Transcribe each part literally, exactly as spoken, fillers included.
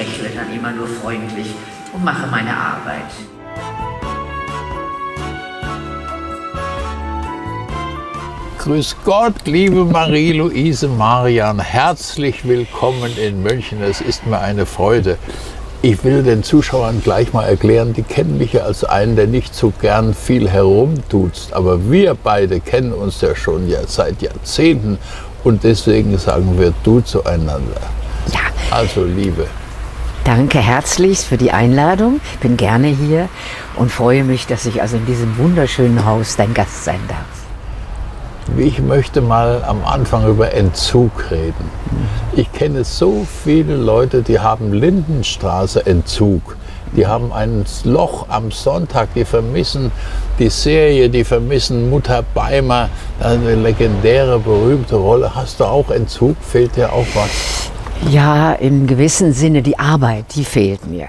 lächle dann immer nur freundlich und mache meine Arbeit. Grüß Gott, liebe Marie-Luise Marjan, herzlich willkommen in München. Es ist mir eine Freude. Ich will den Zuschauern gleich mal erklären, die kennen mich ja als einen, der nicht so gern viel herumtutzt. Aber wir beide kennen uns ja schon ja seit Jahrzehnten und deswegen sagen wir du zueinander. Ja. Also Liebe. Danke herzlichst für die Einladung. Ich bin gerne hier und freue mich, dass ich also in diesem wunderschönen Haus dein Gast sein darf. Ich möchte mal am Anfang über Entzug reden. Ich kenne so viele Leute, die haben Lindenstraße Entzug. Die haben ein Loch am Sonntag, die vermissen die Serie, die vermissen Mutter Beimer, eine legendäre, berühmte Rolle. Hast du auch Entzug? Fehlt dir auch was? Ja, im gewissen Sinne die Arbeit, die fehlt mir.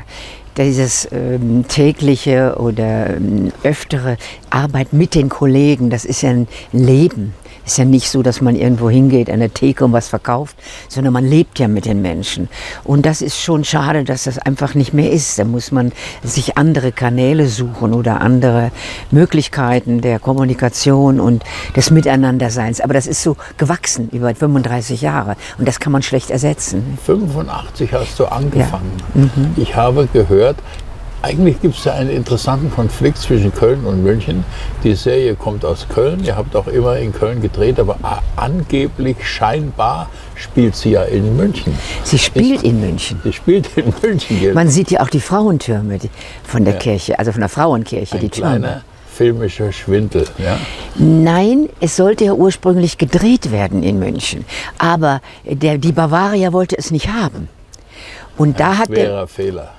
Dieses ähm, tägliche oder ähm, öftere Arbeit mit den Kollegen, das ist ja ein Leben. Es ist ja nicht so, dass man irgendwo hingeht an der Theke und was verkauft, sondern man lebt ja mit den Menschen. Und das ist schon schade, dass das einfach nicht mehr ist. Da muss man sich andere Kanäle suchen oder andere Möglichkeiten der Kommunikation und des Miteinanderseins. Aber das ist so gewachsen über fünfunddreißig Jahre und das kann man schlecht ersetzen. fünfundachtzig hast du angefangen. Ja. Mhm. Ich habe gehört, eigentlich gibt es ja einen interessanten Konflikt zwischen Köln und München. Die Serie kommt aus Köln, ihr habt auch immer in Köln gedreht, aber angeblich, scheinbar, spielt sie ja in München. Sie spielt ich, in München. Sie spielt in München. Jetzt. Man sieht ja auch die Frauentürme von der ja. Kirche, also von der Frauenkirche, Ein die Türme. Filmischer Schwindel, ja? Nein, es sollte ja ursprünglich gedreht werden in München, aber der, die Bavaria wollte es nicht haben. Und Ein da hat schwerer der, Fehler.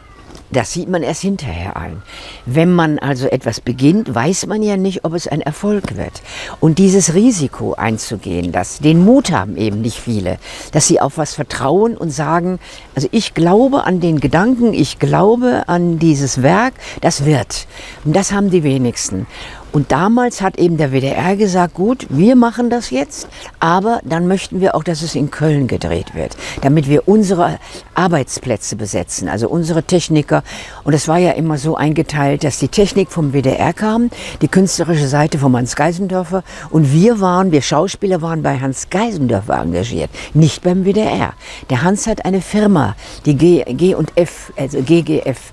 Das sieht man erst hinterher ein. Wenn man also etwas beginnt, weiß man ja nicht, ob es ein Erfolg wird. Und dieses Risiko einzugehen, dass den Mut haben eben nicht viele, dass sie auf was vertrauen und sagen, also ich glaube an den Gedanken, ich glaube an dieses Werk, das wird. Und das haben die wenigsten. Und damals hat eben der W D R gesagt, gut, wir machen das jetzt, aber dann möchten wir auch, dass es in Köln gedreht wird, damit wir unsere Arbeitsplätze besetzen, also unsere Techniker. Und es war ja immer so eingeteilt, dass die Technik vom W D R kam, die künstlerische Seite vom Hans Geißendörfer und wir waren, wir Schauspieler waren bei Hans Geißendörfer engagiert, nicht beim W D R. Der Hans hat eine Firma, die G und F, also G G F.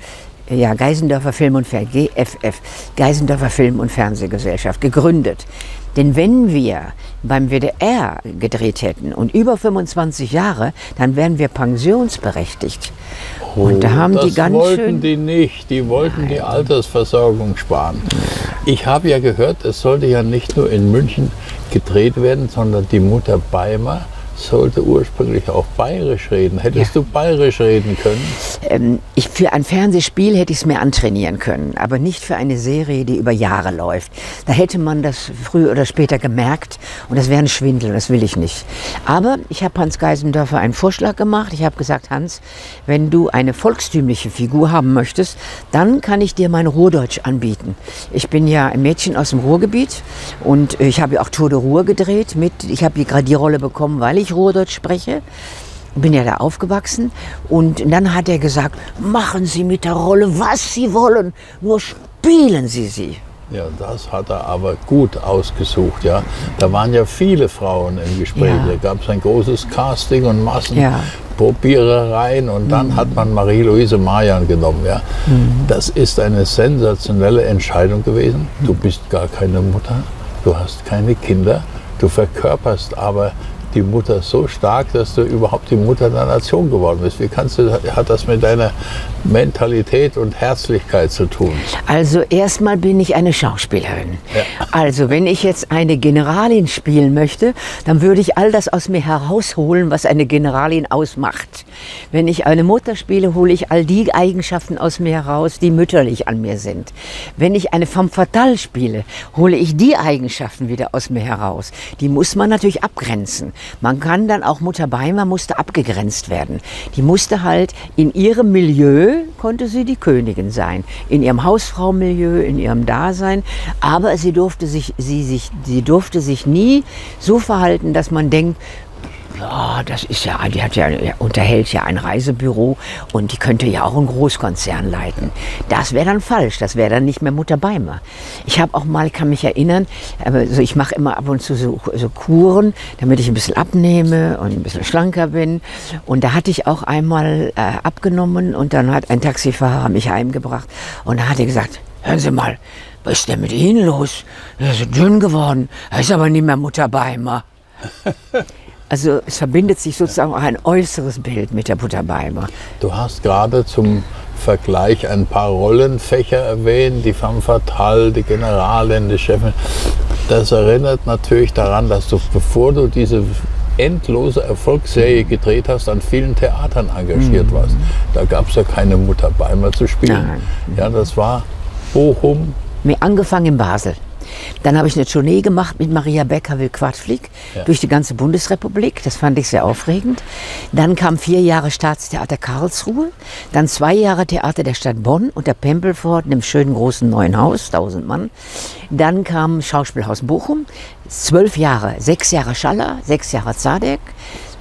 Ja, Geißendörfer Film und Fer G F F, Geißendörfer Film und Fernsehgesellschaft, gegründet. Denn wenn wir beim W D R gedreht hätten und über fünfundzwanzig Jahre, dann wären wir pensionsberechtigt. Oh, und da haben die ganz schön... Das wollten die nicht, die wollten Nein. die Altersversorgung sparen. Ich habe ja gehört, es sollte ja nicht nur in München gedreht werden, sondern die Mutter Beimer sollte ursprünglich auch bayerisch reden. Hättest ja. du bayerisch reden können? Ähm, ich, für ein Fernsehspiel hätte ich es mir antrainieren können, aber nicht für eine Serie, die über Jahre läuft. Da hätte man das früher oder später gemerkt und das wäre ein Schwindel, das will ich nicht. Aber ich habe Hans Geißendörfer einen Vorschlag gemacht. Ich habe gesagt, Hans, wenn du eine volkstümliche Figur haben möchtest, dann kann ich dir mein Ruhrdeutsch anbieten. Ich bin ja ein Mädchen aus dem Ruhrgebiet und ich habe ja auch Tour de Ruhr gedreht. Mit, ich habe die Gradierrolle bekommen, weil ich Ruhrdeutsch spreche, bin ja da aufgewachsen und dann hat er gesagt, machen Sie mit der Rolle, was Sie wollen, nur spielen Sie sie. Ja, das hat er aber gut ausgesucht, ja. Da waren ja viele Frauen im Gespräch, ja. da gab es ein großes Casting und Massenprobierereien ja. und dann mhm. hat man Marie-Luise Marjan genommen, ja. Mhm. Das ist eine sensationelle Entscheidung gewesen. Mhm. Du bist gar keine Mutter, du hast keine Kinder, du verkörperst aber die Mutter so stark, dass du überhaupt die Mutter der Nation geworden bist. Wie kannst du, hat das mit deiner Mentalität und Herzlichkeit zu tun? Also erstmal bin ich eine Schauspielerin. Ja. Also wenn ich jetzt eine Generalin spielen möchte, dann würde ich all das aus mir herausholen, was eine Generalin ausmacht. Wenn ich eine Mutter spiele, hole ich all die Eigenschaften aus mir heraus, die mütterlich an mir sind. Wenn ich eine femme fatale spiele, hole ich die Eigenschaften wieder aus mir heraus. Die muss man natürlich abgrenzen. Man kann dann auch, Mutter Beimer musste abgegrenzt werden. Die musste halt, in ihrem Milieu konnte sie die Königin sein, in ihrem Hausfrau-Milieu, in ihrem Dasein, aber sie durfte sich, sie, sich, sie durfte sich nie so verhalten, dass man denkt, ja, das ist ja, die hat ja, unterhält ja ein Reisebüro und die könnte ja auch einen Großkonzern leiten. Das wäre dann falsch, das wäre dann nicht mehr Mutter Beimer. Ich habe auch mal, kann mich erinnern, also ich mache immer ab und zu so, so Kuren, damit ich ein bisschen abnehme und ein bisschen schlanker bin. Und da hatte ich auch einmal äh, abgenommen und dann hat ein Taxifahrer mich heimgebracht und da hat er gesagt, hören Sie mal, was ist denn mit Ihnen los? Er ist so dünn geworden, er ist aber nicht mehr Mutter Beimer. Also es verbindet sich sozusagen auch ein äußeres Bild mit der Mutter Beimer. Du hast gerade zum Vergleich ein paar Rollenfächer erwähnt, die femme fatale, die Generalin, die Chefin. Das erinnert natürlich daran, dass du, bevor du diese endlose Erfolgsserie gedreht hast, an vielen Theatern engagiert mhm. warst. Da gab es ja keine Mutter Beimer zu spielen. Nein. Ja, das war Bochum. Mir angefangen in Basel. Dann habe ich eine Tournee gemacht mit Maria Becker, Will Quadflieg, ja. durch die ganze Bundesrepublik. Das fand ich sehr aufregend. Dann kam vier Jahre Staatstheater Karlsruhe, dann zwei Jahre Theater der Stadt Bonn unter Pempelfort, einem schönen großen neuen Haus, tausend Mann. Dann kam Schauspielhaus Bochum, zwölf Jahre, sechs Jahre Schalla, sechs Jahre Zadek.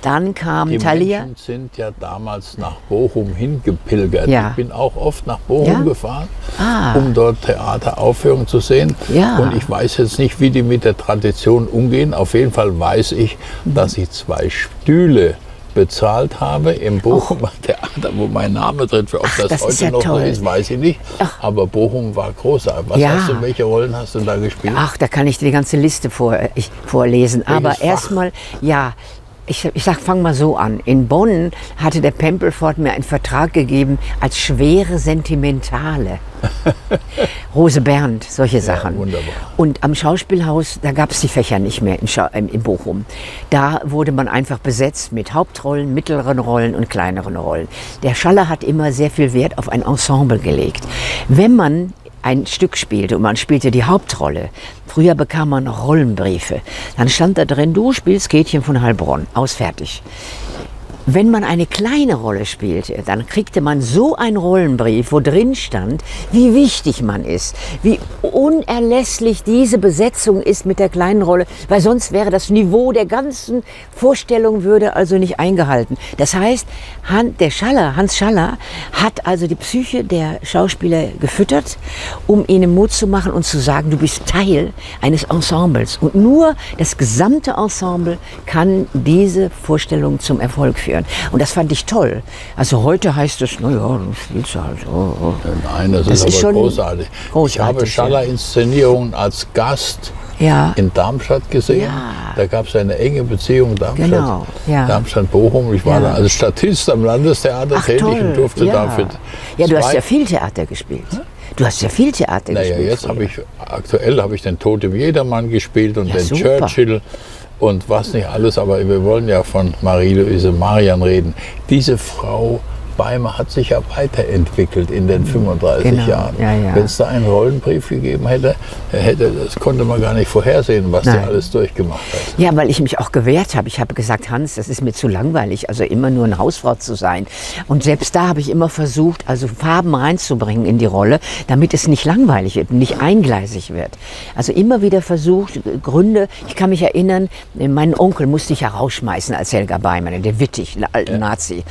Dann kam die Thalia. Menschen sind ja damals nach Bochum hingepilgert. Ja. Ich bin auch oft nach Bochum ja? gefahren, ah. um dort Theateraufführungen zu sehen. Ja. Und ich weiß jetzt nicht, wie die mit der Tradition umgehen. Auf jeden Fall weiß ich, mhm. dass ich zwei Stühle bezahlt habe im Bochumer oh. Theater, wo mein Name drin für ob Ach, das, das heute ja noch toll. ist, weiß ich nicht. Ach. Aber Bochum war großartig. Was ja. hast du, welche Rollen hast du da gespielt? Ach, da kann ich die ganze Liste vor, ich, vorlesen. Welches Aber erstmal, ja. Ich, ich sag, fang mal so an. In Bonn hatte der Pempelfort mir einen Vertrag gegeben als schwere Sentimentale. Rose Bernd, solche Sachen. Ja, wunderbar. Und am Schauspielhaus, da gab es die Fächer nicht mehr in, in Bochum. Da wurde man einfach besetzt mit Hauptrollen, mittleren Rollen und kleineren Rollen. Der Schaller hat immer sehr viel Wert auf ein Ensemble gelegt. Wenn man ein Stück spielte und man spielte die Hauptrolle. Früher bekam man noch Rollenbriefe. Dann stand da drin, du spielst Käthchen von Heilbronn, ausfertig. Wenn man eine kleine Rolle spielte, dann kriegte man so einen Rollenbrief, wo drin stand, wie wichtig man ist, wie unerlässlich diese Besetzung ist mit der kleinen Rolle, weil sonst wäre das Niveau der ganzen Vorstellung würde also nicht eingehalten. Das heißt, der Schaller, Hans Schalla hat also die Psyche der Schauspieler gefüttert, um ihnen Mut zu machen und zu sagen, du bist Teil eines Ensembles. Und nur das gesamte Ensemble kann diese Vorstellung zum Erfolg führen. Und das fand ich toll. Also heute heißt es, naja, dann spielst du halt. Oh, oh. Nein, das, das ist, ist aber großartig. großartig. Ich habe Schaller-Inszenierungen als Gast ja. in Darmstadt gesehen. Ja. Da gab es eine enge Beziehung Darmstadt, genau. ja. Darmstadt-Bochum. Ich war ja. da als Statist am Landestheater Ach, tätig toll. und durfte ja. dafür. Ja, du hast ja viel Theater gespielt. Hm? Du hast ja viel Theater naja, gespielt. Jetzt habe ich, aktuell habe ich den Tod im Jedermann gespielt und ja, den super. Churchill. Und was nicht alles, aber wir wollen ja von Marie-Luise Marjan reden. Diese Frau Beimer hat sich ja weiterentwickelt in den fünfunddreißig genau. Jahren. Ja, ja. Wenn es da einen Rollenbrief gegeben hätte, hätte, das konnte man gar nicht vorhersehen, was Nein. die alles durchgemacht hat. Ja, weil ich mich auch gewehrt habe. Ich habe gesagt, Hans, das ist mir zu langweilig, also immer nur eine Hausfrau zu sein. Und selbst da habe ich immer versucht, also Farben reinzubringen in die Rolle, damit es nicht langweilig wird, nicht eingleisig wird. Also immer wieder versucht, Gründe, ich kann mich erinnern, meinen Onkel musste ich ja rausschmeißen als Helga Beimer, der Wittig, der alte ja. Nazi.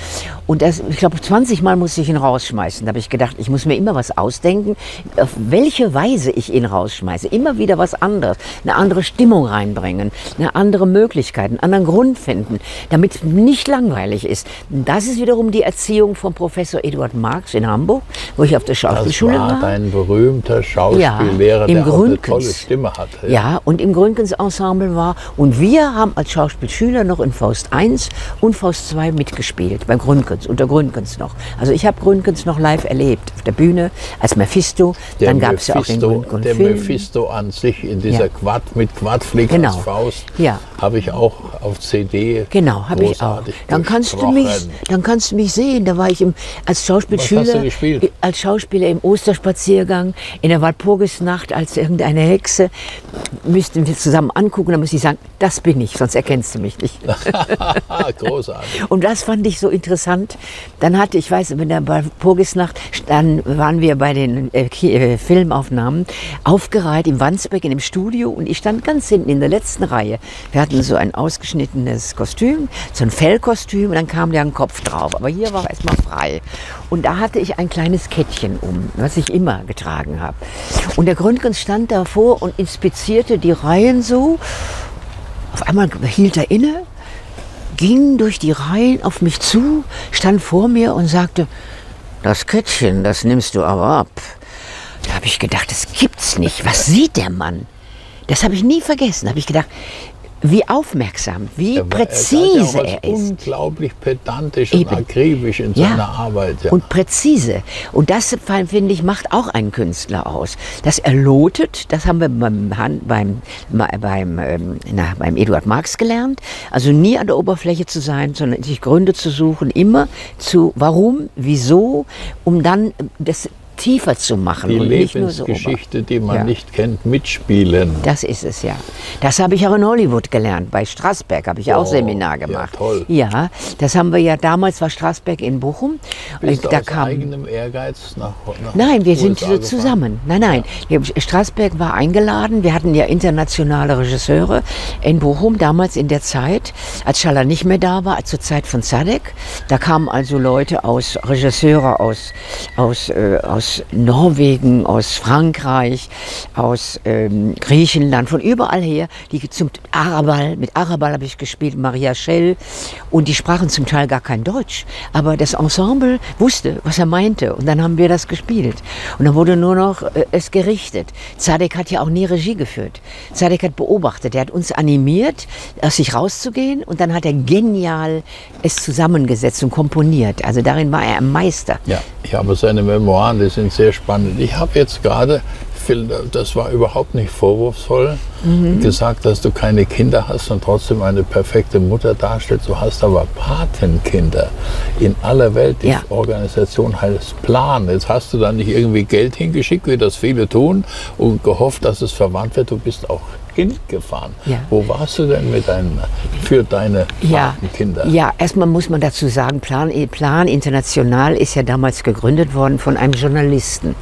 Und das, ich glaube, zwanzig Mal musste ich ihn rausschmeißen. Da habe ich gedacht, ich muss mir immer was ausdenken, auf welche Weise ich ihn rausschmeiße. Immer wieder was anderes, eine andere Stimmung reinbringen, eine andere Möglichkeit, einen anderen Grund finden, damit es nicht langweilig ist. Das ist wiederum die Erziehung von Professor Eduard Marks in Hamburg, wo ich auf der Schauspielschule war. Das war ein berühmter Schauspiellehrer, ja, der auch eine tolle Stimme hatte. Ja, und im Gründgens Ensemble war. Und wir haben als Schauspielschüler noch in Faust eins und Faust zwei mitgespielt, bei Gründgens, unter Gründgens. Noch. Also ich habe Gründgens noch live erlebt, auf der Bühne, als Mephisto, der dann gab es ja auch den Gründgens Der Film. Mephisto an sich in dieser ja. Quad, mit Quadflieg genau. als Faust, ja. habe ich auch auf C D Genau, habe ich auch. Dann kannst, du mich, dann kannst du mich sehen, da war ich im, als Schauspielschüler, als Schauspieler im Osterspaziergang, in der Walpurgisnacht, als irgendeine Hexe, müssten wir zusammen angucken, dann muss ich sagen, das bin ich, sonst erkennst du mich nicht. Großartig. Und das fand ich so interessant. Dann man hatte, ich weiß, in der Walpurgisnacht, dann waren wir bei den äh, Filmaufnahmen aufgereiht im Wandsbek in dem Studio und ich stand ganz hinten in der letzten Reihe. Wir hatten so ein ausgeschnittenes Kostüm, so ein Fellkostüm und dann kam der ein Kopf drauf. Aber hier war erstmal frei. Und da hatte ich ein kleines Kettchen um, was ich immer getragen habe. Und der Gründgens stand davor und inspizierte die Reihen so. Auf einmal hielt er inne, ging durch die Reihen auf mich zu, stand vor mir und sagte, das Kettchen, das nimmst du aber ab. Da habe ich gedacht, das gibt's nicht. Was sieht der Mann? Das habe ich nie vergessen. Da habe ich gedacht, wie aufmerksam, wie präzise er ist. Er ist unglaublich pedantisch und akribisch in seiner Arbeit. Ja. Und präzise. Und das, finde ich, macht auch einen Künstler aus. Dass er lotet, das haben wir beim, beim, beim, ähm, na, beim Eduard Marks gelernt. Also nie an der Oberfläche zu sein, sondern sich Gründe zu suchen, immer zu warum, wieso, um dann das tiefer zu machen. Die und nicht nur so Lebensgeschichte, die man ja. nicht kennt, mitspielen. Das ist es, ja. Das habe ich auch in Hollywood gelernt. Bei Strasberg habe ich oh, auch Seminar gemacht. Ja, toll. Ja, das haben wir ja damals, war Strasberg in Bochum. Bist du da aus kam, eigenem Ehrgeiz nach, nach Nein, wir U S A sind so zusammen. Nein, nein. Ja. Strasberg war eingeladen. Wir hatten ja internationale Regisseure in Bochum, damals in der Zeit, als Schalla nicht mehr da war, zur Zeit von Zadek. Da kamen also Leute aus, Regisseure aus, aus, äh, aus aus Norwegen, aus Frankreich, aus ähm, Griechenland, von überall her. Die zum Arrabal, mit Arrabal habe ich gespielt, Maria Schell, und die sprachen zum Teil gar kein Deutsch. Aber das Ensemble wusste, was er meinte, und dann haben wir das gespielt. Und dann wurde nur noch äh, es gerichtet. Zadek hat ja auch nie Regie geführt. Zadek hat beobachtet, er hat uns animiert, aus sich rauszugehen, und dann hat er genial es zusammengesetzt und komponiert. Also darin war er ein Meister. Ja, ich habe seine Memoiren, die sind sehr spannend. Ich habe jetzt gerade, das war überhaupt nicht vorwurfsvoll, mhm. gesagt, dass du keine Kinder hast und trotzdem eine perfekte Mutter darstellst. Du hast aber Patenkinder in aller Welt. Die ja. Organisation heißt Plan. Jetzt hast du da nicht irgendwie Geld hingeschickt, wie das viele tun, und gehofft, dass es verwandt wird. Du bist auch hingefahren. Ja. Wo warst du denn mit deinen, für deine ja. Patenkinder? Ja, erstmal muss man dazu sagen, Plan, Plan International ist ja damals gegründet worden von einem Journalisten.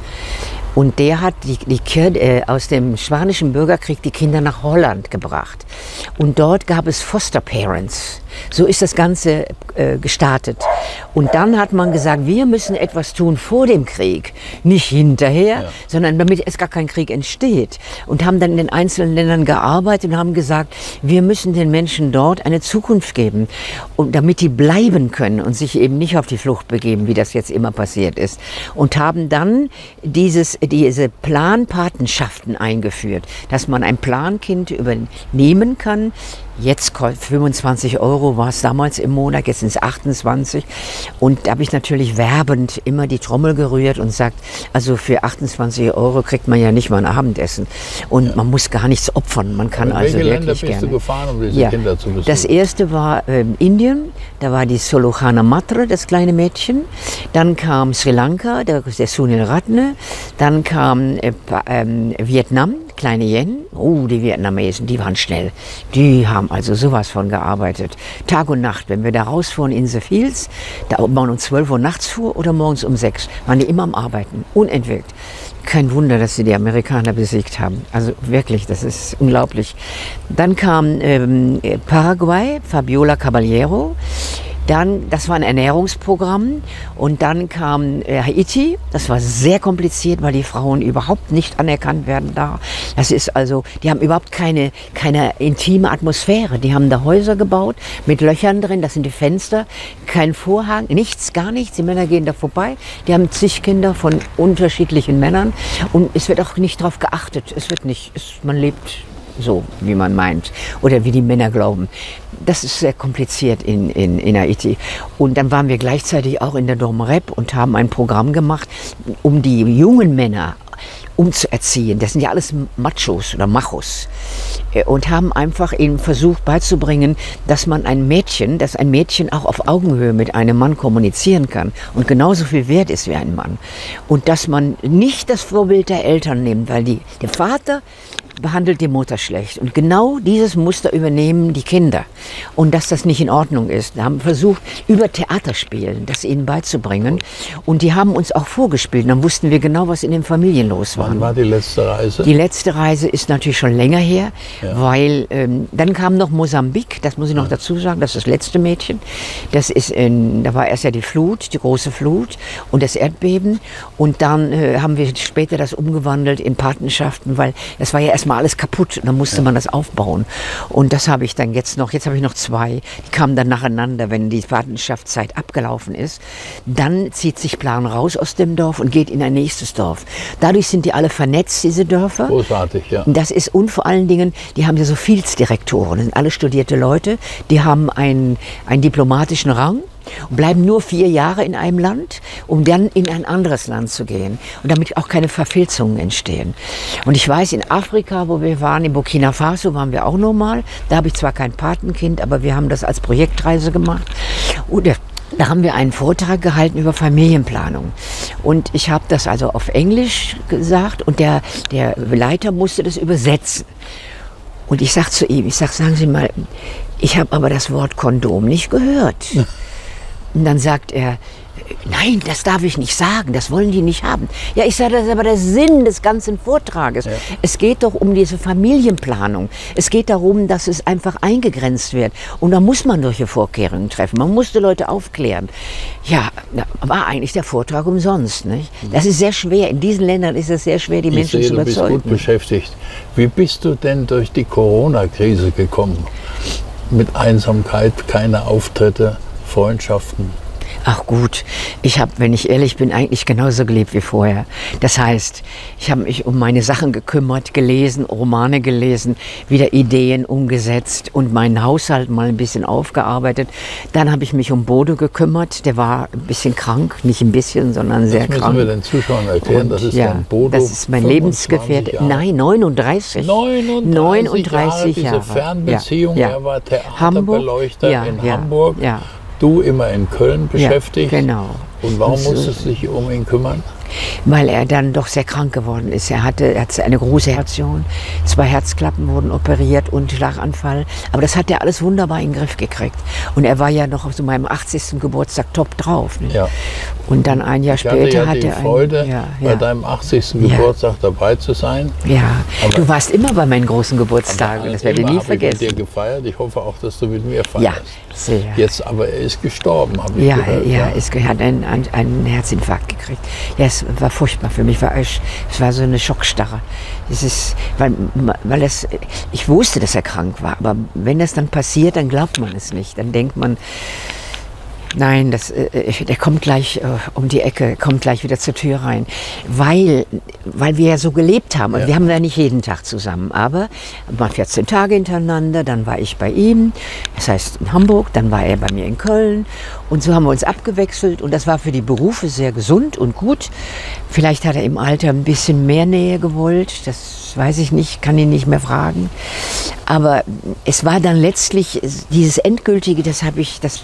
Und der hat die, die Kinder, äh, aus dem spanischen Bürgerkrieg die Kinder nach Holland gebracht. Und dort gab es Foster Parents. So ist das Ganze äh, gestartet. Und dann hat man gesagt, wir müssen etwas tun vor dem Krieg. Nicht hinterher, ja. sondern damit es gar kein Krieg entsteht. Und haben dann in den einzelnen Ländern gearbeitet und haben gesagt, wir müssen den Menschen dort eine Zukunft geben. Und damit die bleiben können und sich eben nicht auf die Flucht begeben, wie das jetzt immer passiert ist. Und haben dann dieses, diese Planpatenschaften eingeführt. Dass man ein Plankind übernehmen kann. Jetzt fünfundzwanzig Euro war es damals im Monat, jetzt sind es achtundzwanzig. Und da habe ich natürlich werbend immer die Trommel gerührt und sagt, also für achtundzwanzig Euro kriegt man ja nicht mal ein Abendessen. Und ja. man muss gar nichts opfern. Man kann also welche Länder bist gerne. du gefahren, um diese ja. Kinder zu besuchen? Das erste war äh, Indien, da war die Sulochana Matra, das kleine Mädchen. Dann kam Sri Lanka, der, der Sunil Ratne. Dann kam äh, äh, Vietnam. Kleine Yen, oh, die Vietnamesen, die waren schnell. Die haben also sowas von gearbeitet. Tag und Nacht, wenn wir da rausfuhren in The Fields, da ob man um zwölf Uhr nachts fuhr oder morgens um sechs, waren die immer am Arbeiten, unentwegt. Kein Wunder, dass sie die Amerikaner besiegt haben. Also wirklich, das ist unglaublich. Dann kam ähm, Paraguay, Fabiola Caballero. Dann, das war ein Ernährungsprogramm, und dann kam äh, Haiti, das war sehr kompliziert, weil die Frauen überhaupt nicht anerkannt werden da. Das ist also, die haben überhaupt keine, keine intime Atmosphäre, die haben da Häuser gebaut mit Löchern drin, das sind die Fenster, kein Vorhang, nichts, gar nichts, die Männer gehen da vorbei, die haben zig Kinder von unterschiedlichen Männern, und es wird auch nicht darauf geachtet, es wird nicht, es, man lebt so, wie man meint oder wie die Männer glauben. Das ist sehr kompliziert in, in, in Haiti. Und dann waren wir gleichzeitig auch in der Domrep und haben ein Programm gemacht, um die jungen Männer umzuerziehen. Das sind ja alles Machos oder Machos. Und haben einfach ihnen versucht beizubringen, dass man ein Mädchen, dass ein Mädchen auch auf Augenhöhe mit einem Mann kommunizieren kann und genauso viel wert ist wie ein Mann. Und dass man nicht das Vorbild der Eltern nimmt, weil die, der Vater behandelt die Mutter schlecht. Und genau dieses Muster übernehmen die Kinder. Und dass das nicht in Ordnung ist. Wir haben versucht, über Theaterspielen das ihnen beizubringen. Und die haben uns auch vorgespielt. Dann wussten wir genau, was in den Familien los war. Wann war die letzte Reise? Die letzte Reise ist natürlich schon länger her, ja. weil ähm, dann kam noch Mosambik. Das muss ich noch ja. dazu sagen. Das ist das letzte Mädchen. Das ist in, da war erst ja die Flut, die große Flut und das Erdbeben. Und dann äh, haben wir später das umgewandelt in Patenschaften, weil das war ja erstmal alles kaputt. Dann musste ja. man das aufbauen. Und das habe ich dann jetzt noch. Jetzt habe ich noch zwei. Die kamen dann nacheinander, wenn die Patenschaftszeit abgelaufen ist. Dann zieht sich Plan raus aus dem Dorf und geht in ein nächstes Dorf. Dadurch sind die alle vernetzt, diese Dörfer. Großartig, ja. Das ist, und vor allen Dingen, die haben ja so Fieldsdirektoren. Das sind alle studierte Leute. Die haben einen, einen diplomatischen Rang. Und bleiben nur vier Jahre in einem Land, um dann in ein anderes Land zu gehen. Und damit auch keine Verfilzungen entstehen. Und ich weiß, in Afrika, wo wir waren, in Burkina Faso, waren wir auch noch mal. Da habe ich zwar kein Patenkind, aber wir haben das als Projektreise gemacht. Und da haben wir einen Vortrag gehalten über Familienplanung. Und ich habe das also auf Englisch gesagt und der, der Leiter musste das übersetzen. Und ich sage zu ihm, ich sage, sagen Sie mal, ich habe aber das Wort Kondom nicht gehört. Ja. Und dann sagt er, nein, das darf ich nicht sagen, das wollen die nicht haben. Ja, ich sage, das ist aber der Sinn des ganzen Vortrages. Ja. Es geht doch um diese Familienplanung. Es geht darum, dass es einfach eingegrenzt wird. Und da muss man solche Vorkehrungen treffen. Man muss die Leute aufklären. Ja, war eigentlich der Vortrag umsonst. Nicht? Das ist sehr schwer. In diesen Ländern ist es sehr schwer, die ich Menschen sehe, zu überzeugen. Du bist gut beschäftigt. Wie bist du denn durch die Corona-Krise gekommen? Mit Einsamkeit, keine Auftritte, Freundschaften? Ach gut, ich habe, wenn ich ehrlich bin, eigentlich genauso gelebt wie vorher. Das heißt, ich habe mich um meine Sachen gekümmert, gelesen, Romane gelesen, wieder Ideen umgesetzt und meinen Haushalt mal ein bisschen aufgearbeitet. Dann habe ich mich um Bodo gekümmert, der war ein bisschen krank, nicht ein bisschen, sondern sehr krank. Das müssen wir den Zuschauern erklären, und das ist ja, Bodo, das ist mein Lebensgefährte. Jahre. Nein, neununddreißig. neununddreißig, neununddreißig Jahre, Jahre. Diese Fernbeziehung, ja, ja. er war Theaterbeleuchter ja, in ja, Hamburg. Ja. Du immer in Köln beschäftigt. Ja, genau. Und warum so. musstest du dich um ihn kümmern? Weil er dann doch sehr krank geworden ist. Er hatte, er hatte eine große Herzaktion, zwei Herzklappen wurden operiert und Schlaganfall. Aber das hat er alles wunderbar in den Griff gekriegt. Und er war ja noch auf so meinem achtzigsten Geburtstag top drauf. Ne? Ja. Und dann ein Jahr ich später hatte, ja hatte er Freude, einen, ja, ja. bei deinem achtzigsten Geburtstag ja. dabei zu sein. Ja, aber du warst immer bei meinen großen Geburtstagen. Das werden wir nie vergessen. Ich habe mit dir gefeiert. Ich hoffe auch, dass du mit mir feierst. Ja, sehr. Jetzt aber er ist gestorben, habe ich ja, gehört. Ja, er ja. hat einen, einen, einen Herzinfarkt gekriegt. Ja, es war furchtbar für mich. War, es war so eine Schockstarre. Es ist, weil, weil das, ich wusste, dass er krank war. Aber wenn das dann passiert, dann glaubt man es nicht. Dann denkt man... Nein, das, äh, der kommt gleich äh, um die Ecke, kommt gleich wieder zur Tür rein, weil, weil wir ja so gelebt haben. Und ja. wir haben ja nicht jeden Tag zusammen, aber mal vierzehn Tage hintereinander, dann war ich bei ihm, das heißt in Hamburg, dann war er bei mir in Köln und so haben wir uns abgewechselt und das war für die Berufe sehr gesund und gut. Vielleicht hat er im Alter ein bisschen mehr Nähe gewollt, das weiß ich nicht, kann ihn nicht mehr fragen. Aber es war dann letztlich dieses Endgültige, das habe ich, das...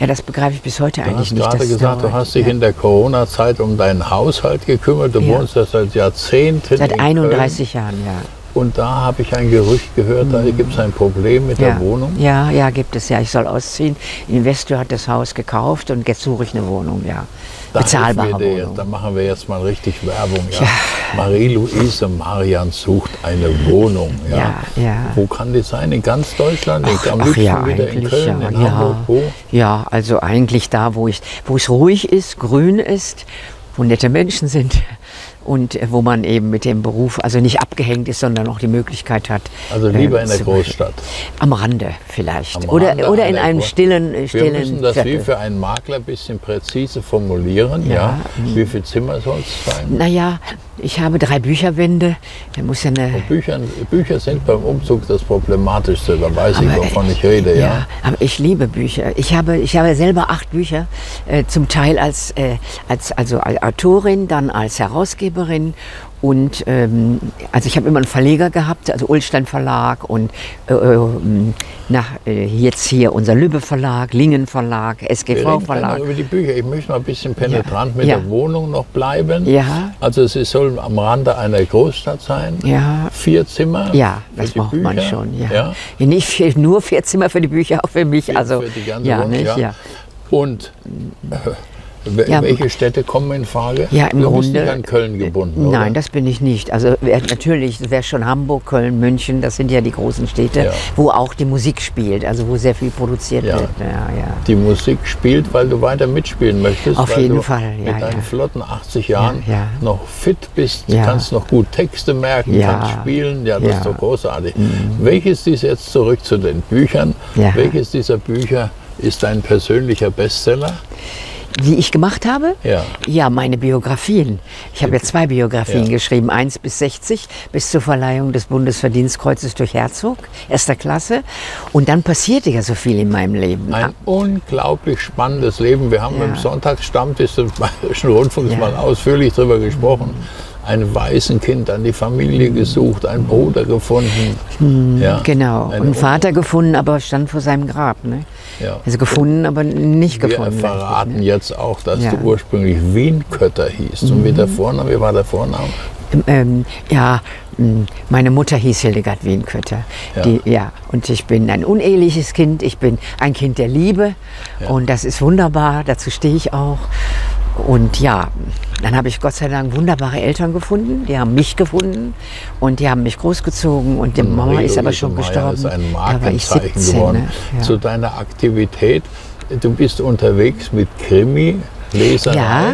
Ja, das begreife ich bis heute eigentlich nicht. Du hast gerade gesagt, du hast dich in der Corona-Zeit um deinen Haushalt gekümmert. Du wohnst ja seit Jahrzehnten in Köln. Seit einunddreißig Jahren, ja. Und da habe ich ein Gerücht gehört, da gibt es ein Problem mit der Wohnung. Ja, ja, gibt es ja. Ich soll ausziehen. Investor hat das Haus gekauft und jetzt suche ich eine Wohnung, ja. Bezahlbare Wohnung. Da machen wir jetzt mal richtig Werbung, ja. ja. Marie-Luise Marjan sucht eine Wohnung, ja. Ja, ja. Wo kann die sein? In ganz Deutschland? Ach, am liebsten ja, wieder in Köln, ja, in Hamburg, ja. wo? Ja, also eigentlich da, wo ich, wo es ruhig ist, grün ist, wo nette Menschen sind. Und wo man eben mit dem Beruf also nicht abgehängt ist, sondern auch die Möglichkeit hat. Also lieber äh, in der Großstadt. Am Rande vielleicht. Am Rande oder oder in einem stillen, stillen. Wir müssen das Viertel. Wie für einen Makler ein bisschen präzise formulieren. Ja. Ja. Wie viele Zimmer soll es sein? Naja, ich habe drei Bücherwände. Da muss ja eine Bücher, Bücher sind beim Umzug das Problematischste. Da weiß aber ich, wovon ich rede. Ja. ja, aber ich liebe Bücher. Ich habe, ich habe selber acht Bücher. Äh, zum Teil als, äh, als also als Autorin, dann als Herausgeberin. Und ähm, also ich habe immer einen Verleger gehabt, also Ullstein Verlag und äh, nach, äh, jetzt hier unser Lübbe Verlag, Lingen Verlag, S G V Verlag. Über die Bücher. Ich möchte noch ein bisschen penetrant ja. mit ja. der Wohnung noch bleiben. Ja. Also sie soll am Rande einer Großstadt sein. Ja. Vier Zimmer. Ja, das braucht man schon. Ja. Ja. Ja, nicht viel, nur vier Zimmer für die Bücher, auch für mich. Vier, also für die ganze ja, Wohnung, nicht? Ja. Ja. Und äh, Ja, welche Städte kommen in Frage? Ja, im du bist Grunde, nicht an Köln gebunden, oder? Nein, das bin ich nicht. Also natürlich wäre schon Hamburg, Köln, München, das sind ja die großen Städte, ja. wo auch die Musik spielt, also wo sehr viel produziert ja. wird. Ja, ja. Die Musik spielt, weil du weiter mitspielen möchtest. Auf weil jeden du Fall, ja. Mit deinen ja. flotten achtzig Jahren ja, ja. noch fit bist, ja. kannst noch gut Texte merken, ja. kannst spielen, ja, das ja. ist doch großartig. Mhm. Welches dies jetzt zurück zu den Büchern, ja. welches dieser Bücher ist dein persönlicher Bestseller? Die ich gemacht habe? Ja. Ja, meine Biografien. Ich habe ja zwei Biografien ja. geschrieben, eins bis sechzig, bis zur Verleihung des Bundesverdienstkreuzes durch Herzog, erster Klasse. Und dann passierte ja so viel in meinem Leben. Ein unglaublich spannendes Leben. Wir haben ja. im Sonntagsstammtisch des Bayerischen Rundfunks ja. mal ausführlich darüber gesprochen. Mhm. Ein Waisenkind an die Familie gesucht, einen Bruder gefunden. Hm, ja, genau, und einen Vater gefunden, aber stand vor seinem Grab. Ne? Ja. Also gefunden, aber nicht wir gefunden. Wir verraten ne? jetzt auch, dass ja. du ursprünglich Wienkötter hießt. Mhm. Und wie der Vorname, wie war der Vorname? Ähm, ja, meine Mutter hieß Hildegard Wienkötter. Ja. Die, ja, und ich bin ein uneheliches Kind, ich bin ein Kind der Liebe. Ja. Und das ist wunderbar, dazu stehe ich auch. Und ja, dann habe ich Gott sei Dank wunderbare Eltern gefunden, die haben mich gefunden und die haben mich großgezogen und die Mama Marie-Luise ist aber schon Marjan gestorben, ist ein da war ich siebzehn. Geworden. Ja. Zu deiner Aktivität, du bist unterwegs mit Krimi, Leserei. Ja.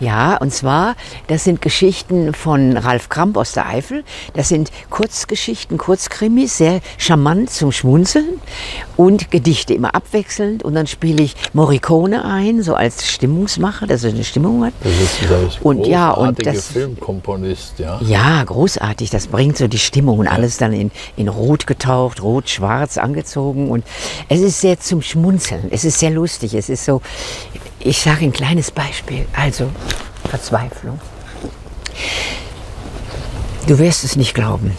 Ja, und zwar, das sind Geschichten von Ralf Kramp aus der Eifel. Das sind Kurzgeschichten, Kurzkrimis, sehr charmant zum Schmunzeln und Gedichte immer abwechselnd. Und dann spiele ich Morricone ein, so als Stimmungsmacher, dass er eine Stimmung hat. Das ist das und, ja, und das Filmkomponist, ja. Ja, großartig. Das bringt so die Stimmung und alles dann in, in Rot getaucht, Rot-Schwarz angezogen. Und es ist sehr zum Schmunzeln. Es ist sehr lustig. Es ist so... Ich sage ein kleines Beispiel, also Verzweiflung. Du wirst es nicht glauben.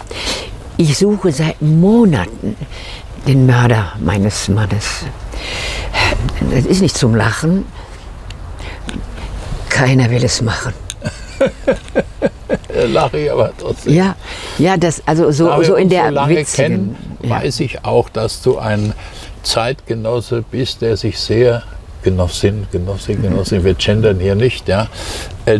Ich suche seit Monaten den Mörder meines Mannes. Es ist nicht zum Lachen. Keiner will es machen. Lache ich aber trotzdem. Ja, ja, das, also so, da so in der so lange witzigen, kennen, ja. weiß ich auch, dass du ein Zeitgenosse bist, der sich sehr... Genossin, Genossin, Genossin, wir gendern hier nicht, ja,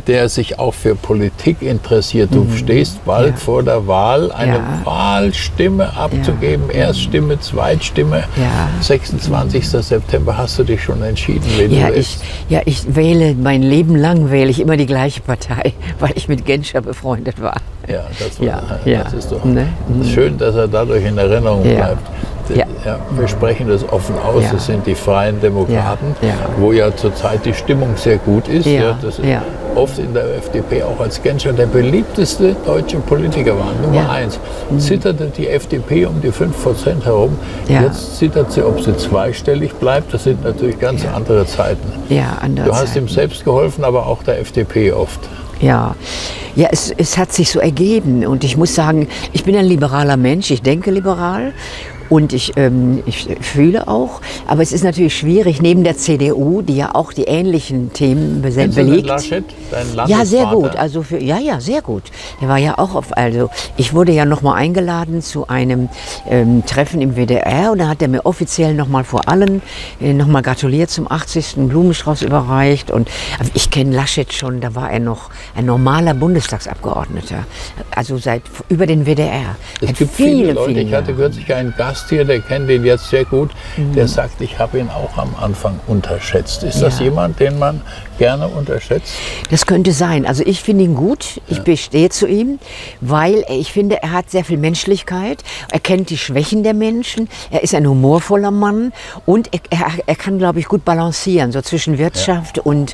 der sich auch für Politik interessiert. Du mhm. stehst bald ja. vor der Wahl, eine ja. Wahlstimme abzugeben, ja. Erststimme, Zweitstimme. Ja. sechsundzwanzigster September hast du dich schon entschieden, wen ja, du ich, ja, ich wähle, mein Leben lang wähle ich immer die gleiche Partei, weil ich mit Genscher befreundet war. Ja, das, war, ja. das ja. ist doch ne? schön, dass er dadurch in Erinnerung ja. bleibt. Ja. Ja, wir sprechen das offen aus, ja. das sind die Freien Demokraten, ja. Ja. wo ja zurzeit die Stimmung sehr gut ist. Ja. Ja, das ist ja. oft in der F D P auch als Genscher der beliebteste deutsche Politiker war. Nummer ja. eins. Zitterte die F D P um die fünf Prozent herum. Ja. Jetzt zittert sie, ob sie zweistellig bleibt. Das sind natürlich ganz ja. andere Zeiten. Ja, andere du hast Zeiten. Ihm selbst geholfen, aber auch der F D P oft. Ja, ja, es, es hat sich so ergeben und ich muss sagen, ich bin ein liberaler Mensch, ich denke liberal und ich, ähm, ich fühle auch, aber es ist natürlich schwierig, neben der C D U, die ja auch die ähnlichen Themen be belegt. Den Laschet, dein Landesvater? Ja, sehr gut, also für, ja, ja, sehr gut. Der war ja auch auf, also ich wurde ja nochmal eingeladen zu einem ähm, Treffen im W D R und da hat er mir offiziell nochmal vor allen äh, nochmal gratuliert zum achtzigsten Blumenstrauß überreicht und ich kenne Laschet schon, da war er noch ein normaler Bundestagsabgeordneter, also seit über den W D R. Es gibt viele, viele Leute, viele ich hatte kürzlich einen Gast hier, der kennt den jetzt sehr gut, mhm. der sagt, ich habe ihn auch am Anfang unterschätzt. Ist ja. das jemand, den man gerne unterschätzt? Das könnte sein. Also ich finde ihn gut, ich ja. bestehe zu ihm, weil ich finde, er hat sehr viel Menschlichkeit, er kennt die Schwächen der Menschen, er ist ein humorvoller Mann und er, er, er kann, glaube ich, gut balancieren, so zwischen Wirtschaft ja. und,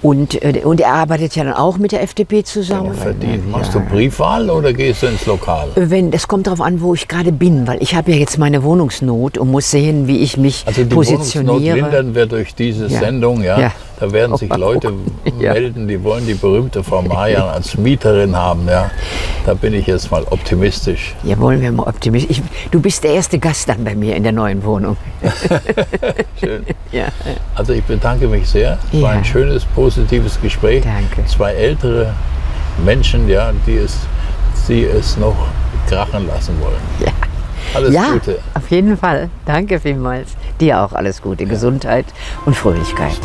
und, und er arbeitet ja dann auch mit der F D P zusammen. Ja, verdient. Machst ja. du Briefwahl oder gehst du ins Lokal? Wenn, das kommt darauf an, wo ich gerade bin, weil ich habe ja jetzt jetzt meine Wohnungsnot und muss sehen, wie ich mich also die positioniere. Wohnungsnot lindern wir durch diese ja. Sendung. Ja. Ja. Da werden sich Leute ja. melden, die wollen die berühmte Frau Marjan als Mieterin haben. Ja. Da bin ich jetzt mal optimistisch. Ja, wollen wir mal optimistisch. Ich, du bist der erste Gast dann bei mir in der neuen Wohnung. Schön. Ja. Also ich bedanke mich sehr. Es ja. war ein schönes, positives Gespräch. Danke. Zwei ältere Menschen, ja, die es, die es noch krachen lassen wollen. Ja. Alles ja, Gute. Auf jeden Fall. Danke vielmals. Dir auch alles Gute. Ja. Gesundheit und Fröhlichkeit.